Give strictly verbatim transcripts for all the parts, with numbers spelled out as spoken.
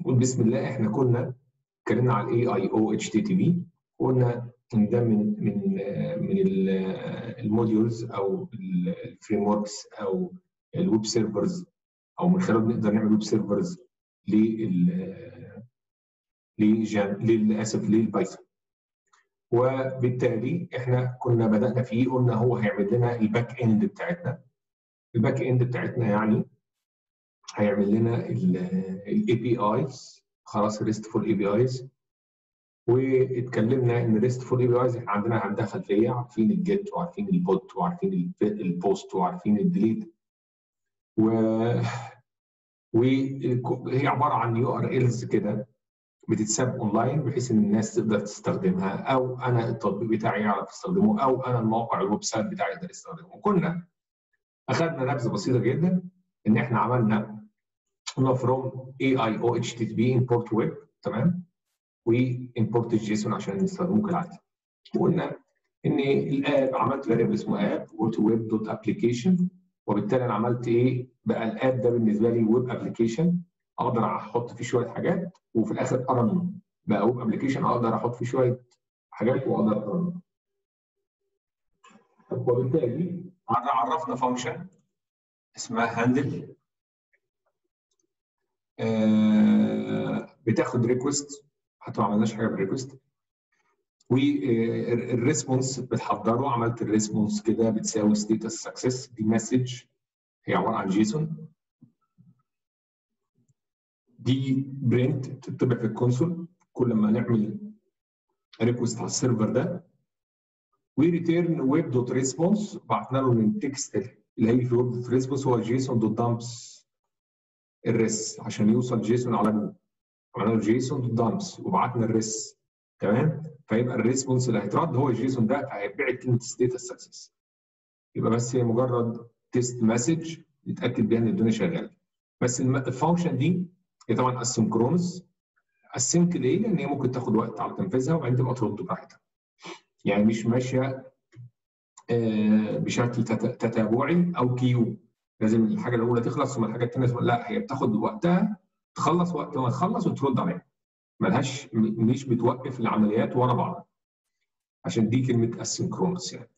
نقول بسم الله. احنا كنا اتكلمنا على الاي اي او اتش تي تي بي، وقلنا ان ده من من من الموديولز او الفريم وركس او الويب سيرفرز، او من خلاله بنقدر نعمل ويب سيرفرز لل لل اسف للبايثون. وبالتالي احنا كنا بدأنا فيه، قلنا هو هيعمل لنا الباك اند بتاعتنا. الباك اند بتاعتنا يعني هيعمل لنا الاي بي ايز، خلاص ريستفول اي بي ايز. واتكلمنا ان ريستفول اي بي ايز احنا عندنا عندها خلفيه، عارفين الجيت وعارفين البوت وعارفين البوست وعارفين الديليت، و وهي عباره عن يو ار الز كده بتتساب اونلاين بحيث ان الناس تقدر تستخدمها، او انا التطبيق بتاعي يعرف يستخدمه، او انا الموقع الويب سايت بتاعي يقدر يستخدمه. كنا اخذنا نبذه بسيطه جدا ان احنا عملنا قلنا فروم اي اي او اتش تي تي بي امبورت ويب، تمام، وامبورت الجيسون عشان نستخدمه كالعاده. وقلنا ان الاب عملت فاريبل اسمه اب وقلت ويب دوت ابلكيشن، وبالتالي انا عملت ايه بقى؟ الاب ده بالنسبه لي ويب ابلكيشن اقدر احط فيه شويه حاجات، وفي الاخر ارمي بقى ويب ابلكيشن اقدر احط فيه شويه حاجات واقدر ارمي. وبالتالي عرفنا فانكشن اسمها هاندل آه بتاخد ريكوست، حتى ما عملناش حاجه بالريكوست، والريسبونس بتحضره. عملت الريسبونس كده بتساوي ستيتس سكسس، دي مسج هي عباره عن جيسون، دي برنت بتطبع في الكونسول كل ما نعمل ريكوست على السيرفر ده، وريتيرن ويب دوت ريسبونس بعتنا له من التكست اللي هي في ويب دوت ريسبونس هو جيسون دوت دامبس الريس عشان يوصل جيسون على جوجل. عملنا له جيسون دوت دامبس وبعتنا الريس، تمام، فيبقى الريسبونس اللي هيترد هو الجيسون ده، فهيتبعت كلمه ستيتس سكسس. يبقى بس هي مجرد تيست مسج نتاكد بيها ان الدنيا شغاله. بس الفانكشن دي هي طبعا اسينكرونس. اسينك ليه؟ لان هي ممكن تاخد وقت على تنفيذها وبعدين تبقى ترد براحتها. يعني مش ماشيه بشكل تتابعي او كيو، لازم الحاجه الاولى تخلص ثم الحاجه الثانيه، لا هي بتاخد وقتها تخلص وقت ما تخلص وترد عليها. مالهاش مش بتوقف العمليات ورا بعضها. عشان دي كلمه اسينكرونس يعني.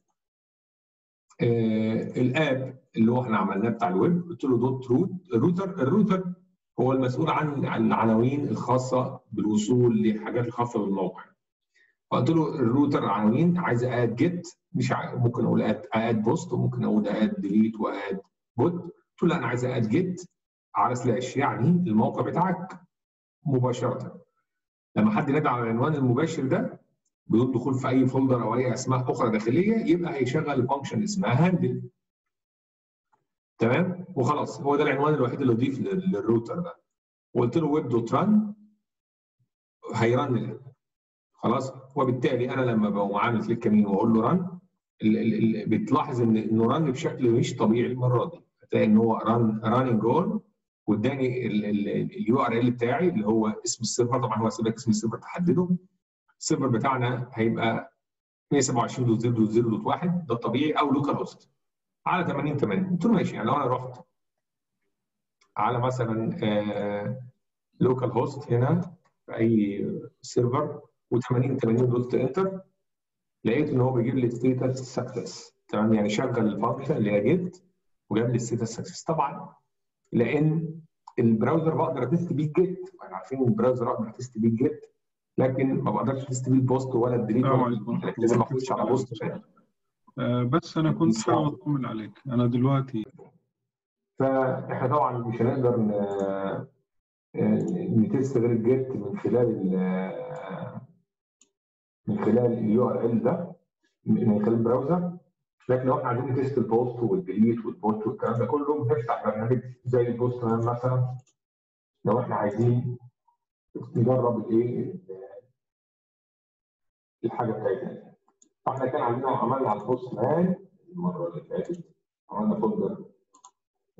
الاب اللي هو احنا عملناه بتاع الويب قلت له دوت روتر، الروتر هو المسؤول عن عن العناوين الخاصه بالوصول للحاجات الخاصه بالموقع. فقلت له الروتر عناوين، عايز اقعد جيت، مش ع... ممكن اقول اقعد بوست، وممكن اقول اقعد ديليت واقعد بوت. قلت له لا انا عايز اقعد جيت على سلاش، يعني الموقع بتاعك مباشره. لما حد نادى على العنوان المباشر ده بدون دخول في اي فولدر او اي اسماء اخرى داخليه، يبقى هيشغل فانكشن اسمها هاندل، تمام؟ وخلاص هو ده العنوان الوحيد اللي اضيف للروتر ده. وقلت له ويب دوت ران، هيرن الان خلاص. وبالتالي انا لما بقوم عامل كليك يمين واقول له ران، بتلاحظ ان انه رن بشكل مش طبيعي المره دي. هتلاقي ان هو ران راننج اون، واداني اليو ار ال بتاعي اللي هو اسم السيرفر، طبعا هو سيبك اسم السيرفر تحدده. السيرفر بتاعنا هيبقى مية سبعة وعشرين دوت صفر دوت صفر دوت واحد، ده الطبيعي، او لوكال هوست على تمانين تمانين. قلت له ماشي، يعني لو انا رحت على مثلا آه لوكال هوست هنا في اي سيرفر و تمانين تمانين قلت انتر، لقيت ان هو بيجيب لي ستيتس سكسس، تمام، يعني شغل الفانكشن اللي هي جيت وجاب لي ستيتس سكسس. طبعا لان البراوزر بقدر اتست بيه الجيت، واحنا عارفين ان البراوزر اقدر اتست بيه الجيت، لكن ما بقدرش اتست بيه البوست ولا الديليت، لازم اخش على بوست ثاني. بس انا كنت حابب اطمن عليك. انا دلوقتي فاحنا طبعا مش هنقدر نتست غير الجيت من خلال من خلال اليو ار ال ده، من خلال البراوزر. لكن لو احنا عايزين نتست البوست والديليت والبوست والكلام ده كله، بنفتح برنامج زي البوست مثلا لو احنا عايزين نجرب الايه الحاجه بتاعتنا. فاحنا كان عندنا عملنا على البوست مان المره اللي فاتت، عملنا فولدر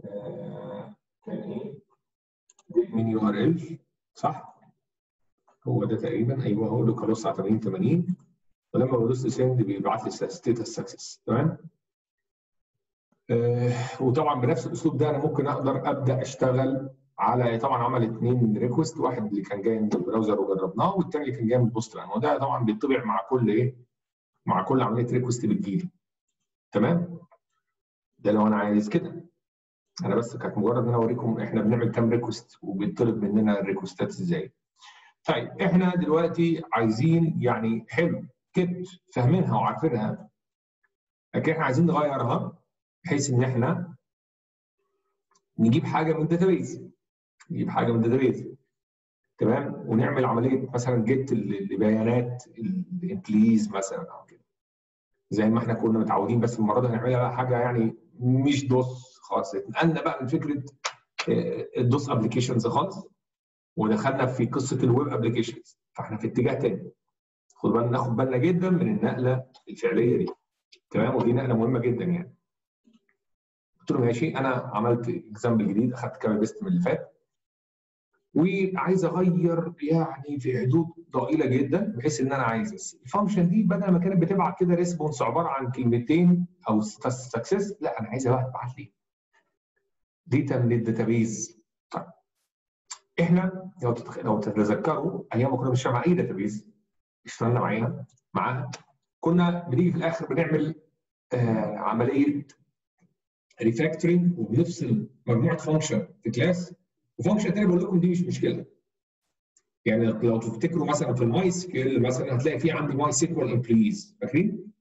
آه كان ايه؟ جيت من يو ار ال، صح؟ هو ده تقريبا، ايوه هو ده. خلاص على تمانين تمانين، ولما بدوس سند بيبعت لي ستيتس سكسس، تمام؟ آه وطبعا بنفس الاسلوب ده انا ممكن اقدر ابدا اشتغل على طبعا عمل اثنين ريكوست، واحد اللي كان جاي من البراوزر وجربناه، والثاني اللي كان جاي من البوست لان، وده طبعا بيطبع مع كل ايه؟ مع كل عمليه ريكوست بتجيلي. تمام؟ ده لو انا عايز كده. انا بس كانت مجرد ان انا اوريكم احنا بنعمل كام ريكوست وبيطلب مننا الريكوستات ازاي. طيب احنا دلوقتي عايزين يعني حلو كت فاهمينها وعارفينها، لكن احنا عايزين نغيرها بحيث ان احنا نجيب حاجه من الداتابيز، نجيب حاجه من الداتابيز تمام، ونعمل عمليه مثلا جيت لبيانات الامبليز مثلا او كده زي ما احنا كنا متعودين، بس المره دي هنعملها بقى حاجه يعني مش دوس خالص، اتنقلنا بقى من فكره الدوس ابلكيشنز خالص ودخلنا في قصه الويب ابلكيشنز، فاحنا في اتجاه تاني. خد بالنا، ناخد بالنا جدا من النقله الفعليه دي تمام، ودي نقله مهمه جدا يعني. قلت له ماشي، انا عملت اكزامبل جديد، اخدت كام بيست من اللي فات وعايز اغير يعني في حدود ضئيله جدا، بحيث ان انا عايز الفانكشن دي بدل ما كانت بتبعت كده ريسبونس عباره عن كلمتين او سكسس، لا انا عايزها بقى تبعت لي داتا من الداتابيز. طيب احنا لو لو تتذكروا ايام ما كنا بنشتغل مع اي داتابيز اشتغلنا معاها معاها كنا بنيجي في الاخر بنعمل آه عمليه ريفاكتورنج وبنفصل مجموعه فانكشن في كلاس وفانكشن تاني. بقول لكم دي مش مشكله يعني، لو تفتكروا مثلا في الماي سكيل مثلا هتلاقي في عندي ماي سيكوال امبليز، فاكرين؟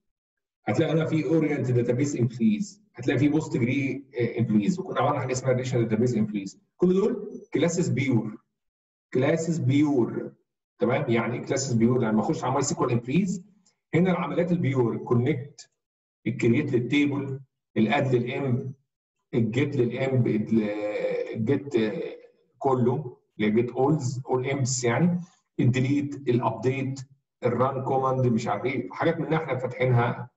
هتلاقي هنا في اورينت داتابيز امبليز، هتلاقي في بوست جري امبليز، وكنا عملنا حاجه اسمها ريليشنال داتابيز امبليز. كل دول كلاسز بيور، كلاسز بيور تمام. يعني ايه كلاسز بيور؟ لما اخش على ماي سيكوال امبليز هنا العمليات البيور، الكونكت، الكرييت للتيبل، الاد للام، الجيت للام، الجيت كله اللي هي جيت اولز اول امس يعني، الديليت، الابديت، الران كوماند، مش عارف ايه، حاجات منها احنا فاتحينها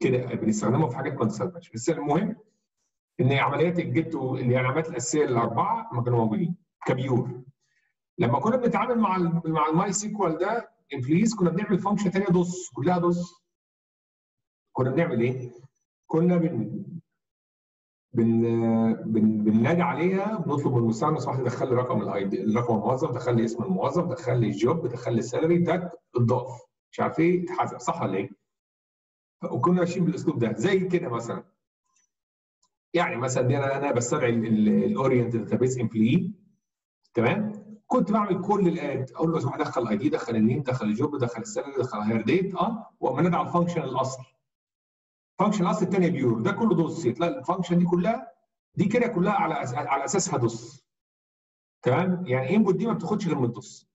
كده بنستخدمها في حاجات ما بنستخدمهاش، بس المهم ان عمليات الجيت اللي هي العمليات الاساسيه الاربعه ما كانوا موجودين كبيور. لما كنا بنتعامل مع ال مع الماي سيكوال ده امبليز كنا بنعمل فانكشن ثانيه دوس، كلها دوس. كنا بنعمل ايه؟ كنا بن بن بن بننادي عليها، بنطلب من المستخدم اسمح لي دخل لي رقم الاي دي، الرقم الموظف، دخل لي اسم الموظف، دخل لي الجوب، دخل لي السالري، تك اتضاف، مش عارف ايه اتحذف، صح ولا ايه؟ وكنا ماشيين بالاسلوب ده زي كده مثلا. يعني مثلا دي انا انا بستدعي الاورينت داتابيس امبلي تمام؟ كنت بعمل كل الاد، اقول له اسمح لي دخل الاي دي، دخل النيم، دخل الجوب، دخل السالري، دخل الهاير ديت اه، واقوم نادي على الفانكشن الاصل. الفانكشن الاصل الثانيه بيور، ده كله دوس، تلاقي الفانكشن دي كلها دي كده كلها على أس... على اساسها دوس تمام. يعني انبوت دي ما بتاخدش غير من الدوس،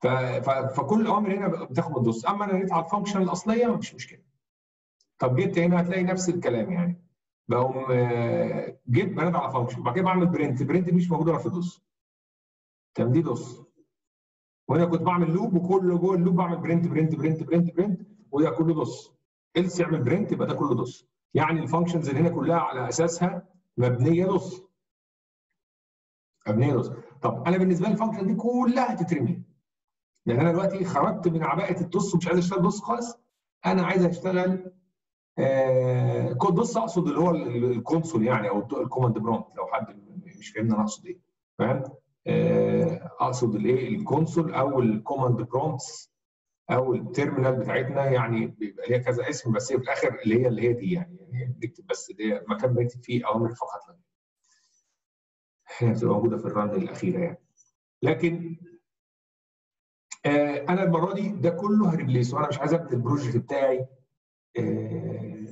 ف... ف... فكل الاوامر هنا بتاخد من الدوس. اما انا جيت على الفانكشن الاصليه مفيش مشكله. طب جيت هنا هتلاقي نفس الكلام يعني، بقوم جيت بنادي على فانكشن، بعد كده بعمل برنت، برنت مش موجوده غير في الدوس تمام، دي دوس. وهنا كنت بعمل لوب، وكله جوه اللوب بعمل برنت برنت برنت برنت برنت، وده كله دوس. إلس يعمل برنت يبقى ده كله دوس. يعني الفانكشنز اللي هنا كلها على اساسها مبنيه دوس. مبنيه دوس. طب انا بالنسبه لي الفانكشن دي كلها هتترمي. لان انا دلوقتي خرجت من عباءه الدوس ومش عايز اشتغل دوس خالص. انا عايز اشتغل آه كود دوس، اقصد اللي هو الكونسول يعني او الكوماند برومبت، لو حد مش فاهمني انا اقصد ايه. فاهم؟ آه اقصد الايه؟ الكونسول او الكوماند برومبتس او التيرمينال بتاعتنا، يعني بيبقى ليها كذا اسم، بس هي في الاخر اللي هي اللي هي دي يعني، يعني هي بتكتب بس اللي هي مكان بنكتب فيه اوامر فقط لا غير. هي بتبقى موجوده في الرن الاخيره يعني. لكن آه انا المره دي ده كله هريبليسه، انا مش عايز ابني البروجكت بتاعي آه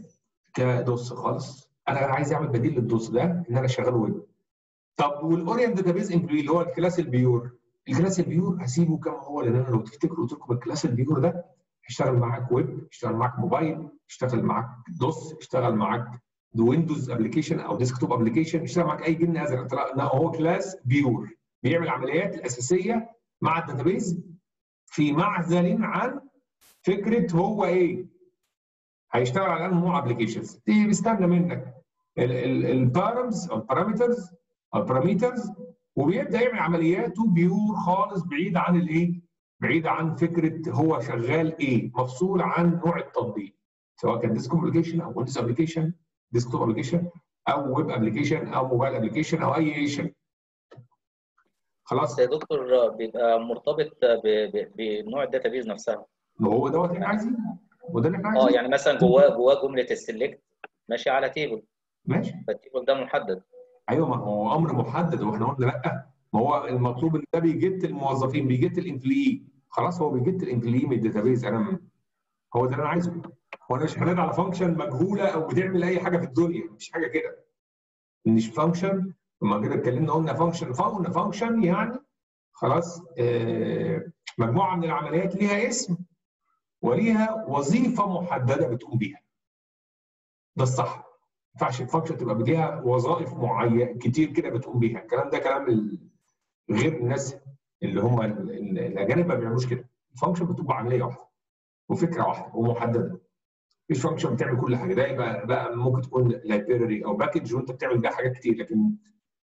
كدوس خالص، انا عايز اعمل بديل للدوس ده ان انا شغال ويب. طب والاورينت داتابيز امبلوي اللي هو الكلاس البيور، الكلاس البيور هسيبه كما هو، لان انا لو تفتكروا قلت لكم الكلاس البيور ده هيشتغل معاك ويب، هيشتغل معاك موبايل، هيشتغل معاك دوس، هيشتغل معاك ويندوز ابلكيشن او ديسكتوب ابلكيشن، هيشتغل معاك اي جن ازرق. لا هو كلاس بيور بيعمل العمليات الاساسيه مع الداتابيز في معزل عن فكره هو ايه؟ هيشتغل على انواع ابلكيشنز دي بيستنى منك البارامز او البارامترز او البارامترز، وبيبدا يعمل عملياته بيور خالص، بعيد عن الايه؟ بعيد عن فكره هو شغال ايه؟ مفصول عن نوع التطبيق، سواء كان ديسك ابلكيشن او ويندوز ابلكيشن، ديسكتوب ابلكيشن او ويب ابلكيشن او موبايل ابلكيشن او اي شيء. خلاص يا دكتور، بيبقى مرتبط بنوع الداتابيز نفسها. هو دوت اللي احنا عايزينه، وده اللي احنا عايزينه. اه يعني مثلا جواه جواه جمله السلكت ماشيه على تيبل. ماشي. فالتيبل ده محدد. ايوه، ما هو امر محدد، واحنا قلنا لا، ما هو المطلوب ان ده بيجت الموظفين، بيجت الامبلويي. خلاص هو بيجت الامبلويي من الداتابيز. انا هو ده اللي انا عايزه. وانا مش هنادي على فانكشن مجهوله او بتعمل اي حاجه في الدنيا، مش حاجه كده. مش فانكشن، لما كده اتكلمنا قلنا فانكشن فاون فانكشن يعني خلاص آه مجموعه من العمليات ليها اسم وليها وظيفه محدده بتقوم بيها. ده الصح. ما ينفعش الفانكشن تبقى ليها وظائف معينه كتير كده بتقوم بيها، الكلام ده كلام غير الناس اللي هم الاجانب ما بيعملوش كده. الفانكشن بتبقى عمليه واحده وفكره واحده ومحدده. مفيش فانكشن بتعمل كل حاجه، ده يبقى بقى ممكن تكون لايبراري او باكج وانت بتعمل بيها حاجات كتير، لكن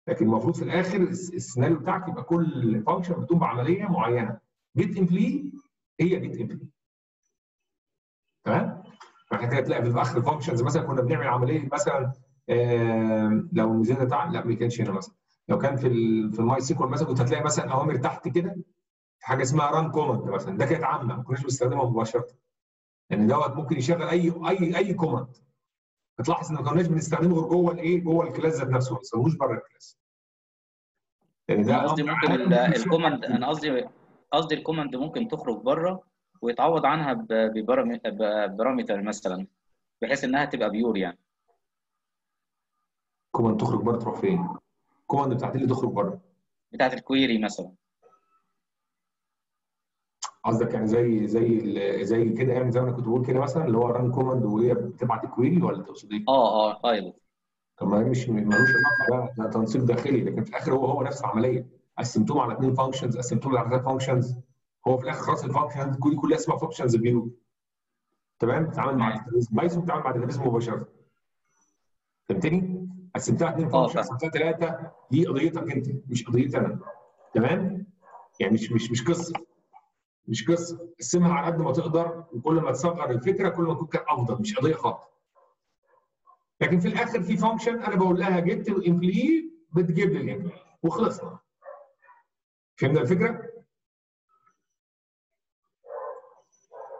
لكن المفروض في الاخر السيناريو بتاعك يبقى كل فانكشن بتقوم بعمليه معينه. جيت امبلي هي جيت امبلي. تمام؟ فاحنا كده تلاقي في اخر الفانكشنز مثلا كنا بنعمل عمليه مثلا آه لو نزلنا تحت، لا ما كانش هنا مثلا، لو كان في في الماي سيكوال مثلا كنت هتلاقي مثلا اوامر تحت كده في حاجه اسمها ران كوماند مثلا، ده كانت عامه ما كناش بنستخدمها مباشره. لان يعني دوت ممكن يشغل اي اي اي كوماند. هتلاحظ ان ما كناش بنستخدمه غير جوه الايه؟ جوه الكلاس ذات نفسه، ما بنستخدموش بره الكلاس. يعني ده قصدي ممكن الكوماند، انا قصدي قصدي الكوماند ممكن تخرج بره ويتعوض عنها ببارامتر مثلا، بحيث انها تبقى بيور يعني. كوماند تخرج بره تروح فين؟ الكوماند بتاعت اللي تخرج بره؟ بتاعت الكويري مثلا. قصدك يعني زي زي زي كده يعني، زي ما انا كنت بقول كده مثلا اللي هو ران كوماند وهي بتبعت الكويري، ولا تقصد ايه؟ اه اه فايلوت. طب ما مش ملوش علاقه، ده تنسيق داخلي، لكن في الاخر هو هو نفس العمليه. قسمتهم على اثنين فانكشنز، قسمتهم على ثلاث فانكشنز، هو في الاخر خلاص الفانكشنز كل كلها اسمها فانكشنز بيور. تمام؟ بتتعامل مع الداتابيز، بايثون بتتعامل مع الداتابيز مباشره. فهمتني؟ قسمتها اثنين فانكشنز، قسمتها ثلاثه، دي قضيتك انت مش قضيتي انا. تمام؟ يعني مش مش مش قصه مش قصه، قسمها على قد ما تقدر، وكل ما تصغر الفكره كل ما تكون كان افضل، مش قضيه خالص. لكن في الاخر في فانكشن انا بقول لها جبت الامبلي بتجيب لي الامبلي وخلصنا. فهمنا الفكره؟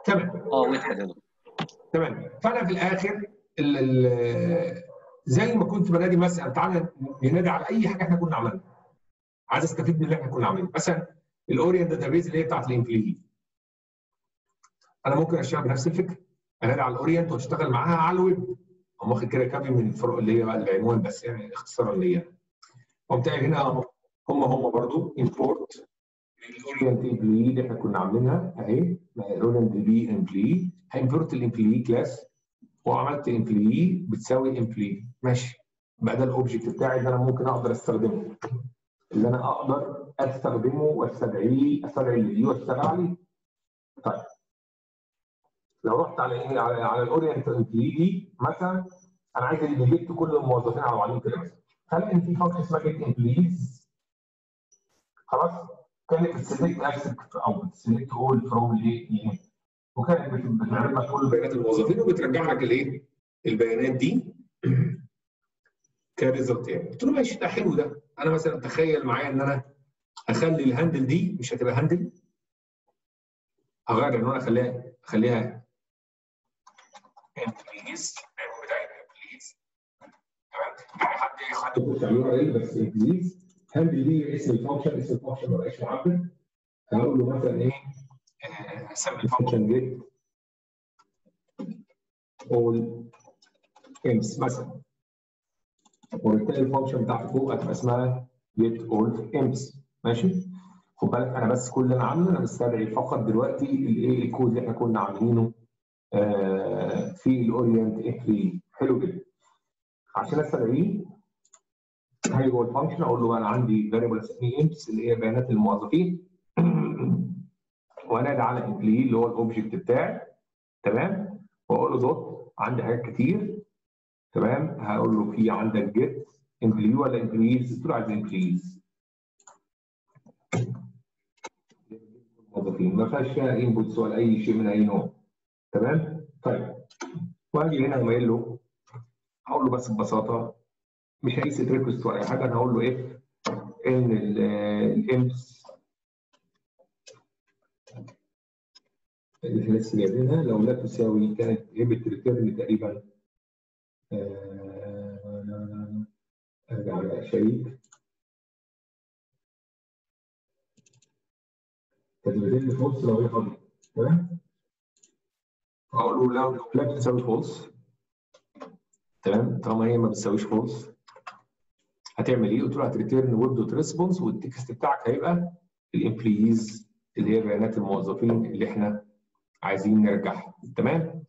تمام. اه واضحه. تمام. فانا في الاخر ال ال زي ما كنت بنادي مثلا، تعالى ننادي على اي حاجه احنا كنا عملنا. عايز استفيد من اللي احنا كنا عاملينه، مثلا الاورينت داتابيز اللي هي بتاعت الامبلوي. انا ممكن اشتغل بنفس الفكره، انا على الاورينت واشتغل معاها على الويب. هم واخد كده كابي من الفروق اللي هي بقى العنوان بس يعني اختصارا ليا. قمت هنا هم هم برضو امبورت الاورينت امبلوي اللي احنا كنا عاملينها اهي، الاورينت بي امبلوي، هامبورت الامبلوي كلاس وعملت امبلوي بتساوي امبلوي. ماشي، بقى ده الاوبجكت بتاعي اللي انا ممكن اقدر استخدمه، اللي انا اقدر استخدمه واستدعيه، استدعي اللي واستدعي عليه. طيب لو رحت على ايه، على على الاورينت امبلي دي مثلا، انا عايز اللي جبت كل الموظفين على بعضهم كده مثلا. هل ان في فانكشن اسمها جيت امبليز؟ خلاص كانت بتسلكت اكسس او بتسلكت اول فروم الايه، وكانت بتعمل لك كل بيانات الموظفين وبترجع لك الايه؟ البيانات دي كريزلت يعني. قلت له ماشي ده حلو. ده انا مثلا تخيل معايا ان انا اخلي الهاندل دي مش هتبقى هاندل، هغير العنوان اخليها اخليها امبليز بتاعي امبليز. تمام، حد حد يحط اليو ار ال بس امبليز. هاندل دي اسم الفانكشن، اسم الفانكشن ما بقاش معبر. هقول له مثلا ايه، هسمي الفانكشن جيت اول امس مثلا، وبالتالي الفانكشن بتاعت فوق هتبقى اسمها get all امس. ماشي؟ خد بالك انا بس كل اللي انا عامله انا مستدعي فقط دلوقتي الايه، الكود اللي احنا كنا عاملينه آه في الاورينت امبلي. حلو جدا. عشان استدعيه هيجوا الفانكشن، اقول له انا عندي فاريبل اسمه امس اللي هي بيانات الموظفين، وانادي على امبلي اللي هو الاوبجكت بتاعي. تمام؟ واقول له دوت عندي حاجات كتير. تمام، هقول له في عندك جيت امبلوي ولا امبلويز؟ قلت له عايز امبلويز. الموظفين ما فيهاش فيها انبوتس ولا اي شيء من اي نوع. تمام؟ طيب واجي هنا وقايل له، هقول له بس ببساطه مش هيسيت ريكوست ولا اي حاجه، انا هقول له ايه ان الامس اللي لسه جايبينها لو لا تساوي كانت ايه بتريتيرن تقريبا ارجع على شريك كانت بتريتيرن فولس لو هي فاضيه تمام؟ هقول له لو لا بتساوي فولس تمام؟ طالما هي ما بتساويش فولس هتعمل ايه؟ قلت له هتريتيرن ويب دوت ريسبونس والتكست بتاعك هيبقى الامبلييز اللي هي بيانات الموظفين اللي احنا عايزين نرجعها تمام؟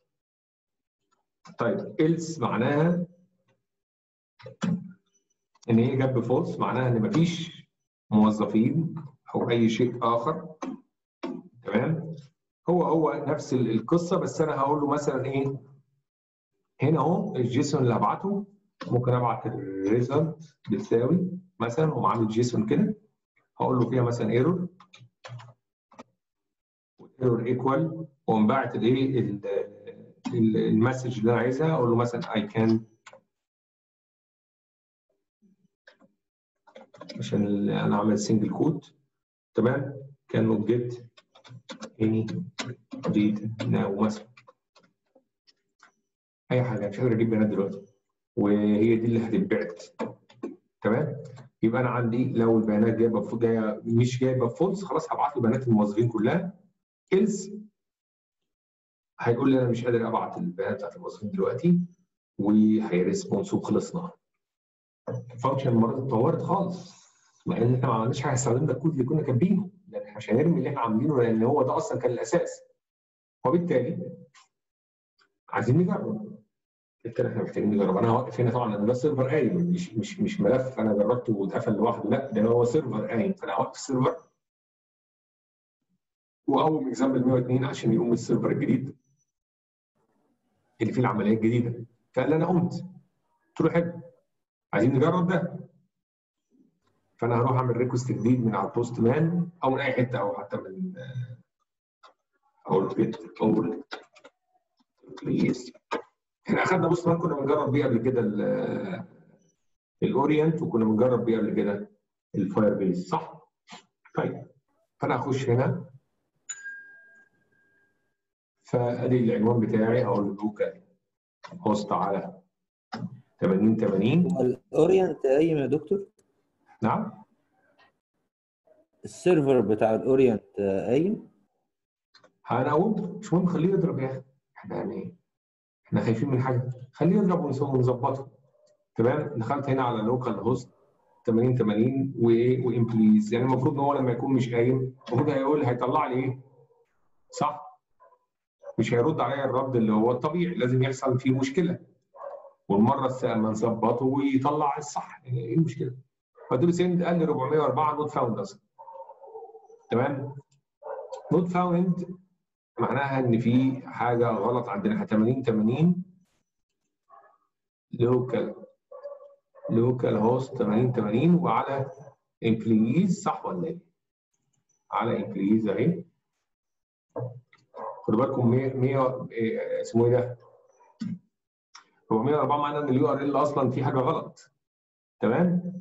طيب إلس معناها ان هي جاب فولس، معناها ان مفيش موظفين او اي شيء اخر تمام؟ هو هو نفس القصه بس انا هقول له مثلا ايه؟ هنا اهو الجيسون اللي هبعته ممكن ابعت الريزلت بتساوي مثلا وأقوم عامل جيسون كده هقول له فيها مثلا ايرور ايرور ايكوال وأقوم باعت الايه المسج اللي انا عايزها اقول له مثلا اي كان عشان انا عامل سنجل كوت تمام كان نوت جيت اني ديتا ناو مثلا اي حاجه مش قادر اجيب بيانات دلوقتي وهي دي اللي هتتبعت تمام؟ يبقى انا عندي لو البيانات جايبه جايه مش جايبه فولس خلاص هبعت له بيانات الموظفين كلها إلس هيقول لي انا مش قادر ابعت البيانات بتاعت الموظفين دلوقتي وهيرسبونس وخلصنا. الفانكشن المره دي اتطورت خالص مع ان احنا ما عملناش حاجه استخدمنا الكود اللي كنا كاتبينه لان احنا مش هنرمي اللي احنا عاملينه لان هو ده اصلا كان الاساس. وبالتالي عايزين نجرب. بالتالي احنا محتاجين نجرب، انا هوقف هنا طبعا لان ده سيرفر قايم مش مش مش ملف انا جربته واتقفل لوحده، لا ده هو سيرفر قايم فانا هوقف السيرفر واقوم اكزامبل مية واتنين عشان يقوم السيرفر الجديد اللي فيه العمليات الجديده، فقال لي انا قمت قلت له حلو عايزين نجرب ده فانا هروح اعمل ريكوست جديد من على البوست مان او من اي حته او حتى من اقول بيت اقول بليز احنا اخدنا بص ما كنا بنجرب بيه قبل كده الاورينت وكنا بنجرب بيه قبل كده الفاير بيس صح؟ طيب فانا هخش هنا فادي العنوان بتاعي هقول له كده هوست على تمانين تمانين الاورينت قايم يا دكتور؟ نعم السيرفر بتاع الاورينت قايم؟ هنقوم مش مهم خليه يضرب يا اخي احنا يعني احنا خايفين من حاجه خليه يضرب ونظبطه تمام دخلت هنا على لوكال هوست تمانين تمانين وايه وامبليز يعني المفروض ان هو لما يكون مش قايم المفروض هيقول هيطلع لي ايه صح مش هيرد عليا الرد اللي هو الطبيعي لازم يحصل فيه مشكله والمره لما نظبطه ويطلع الصح يعني ايه المشكله فدول سند قال لي اربعمية واربعة نوت فاوند اصلا تمام نوت فاوند معناها ان في حاجه غلط عندنا احنا تمانين تمانين لوكال لوكال هوست تمانين تمانين وعلى امبلييز صح ولا ايه؟ على امبلييز اهي خدوا بالكم مية اسمه ايه ده؟ اربعمية واربعة معناها ان اليو ار ال اصلا في حاجه غلط تمام؟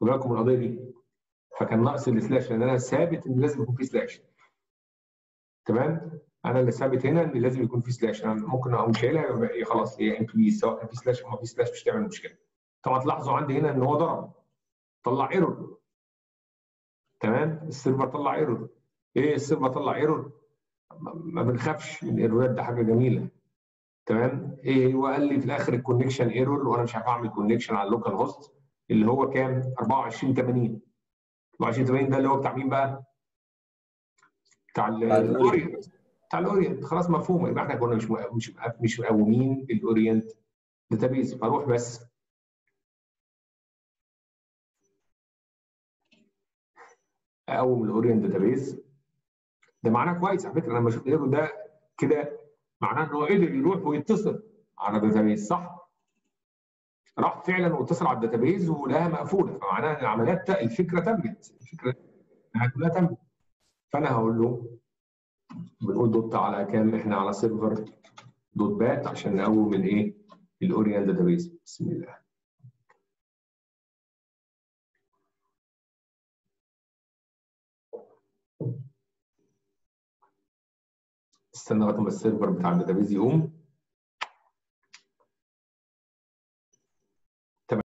خدوا بالكم من القضيه دي فكان ناقص السلاش لان انا ثابت ان لازم يكون في سلاش تمام؟ انا اللي ثابت هنا ان لازم يكون في سلاش انا ممكن اقوم شايلها ايه خلاص هي امبليز سواء كان في سلاش او ما في سلاش مش هتعمل مشكله. طبعا تلاحظوا عندي هنا ان هو ضرب طلع ايرور تمام السيرفر طلع ايرور ايه السيرفر طلع ايرور ما بنخافش من الايرورات ده حاجه جميله تمام ايه هو قال لي في الاخر الكونكشن ايرور وانا مش عارف اعمل كونكشن على اللوكال هوست اللي هو كام اربعة وعشرين تمانين اربعة وعشرين تمانين ده اللي هو بتاع مين بقى؟ بتاع الاورينت بتاع الاورينت خلاص مفهومه يبقى احنا كنا مش مش مش مقومين الاورينت داتابيز فاروح بس اقوم الاورينت داتابيز ده معناه كويس على فكره انا لما شفت الايرور ده كده معناه ان هو قدر يروح ويتصل على الداتابيز صح؟ راح فعلا واتصل على الداتابيز ولقاها مقفوله فمعناها ان العمليات الفكره تمت الفكره كلها تمت فانا هقول له بنقول دوت على كام احنا على سيرفر دوت بات عشان نقوم الايه الاورينت داتابيز بسم الله استنى وقت ما السيرفر بتاع الداتابيز يقوم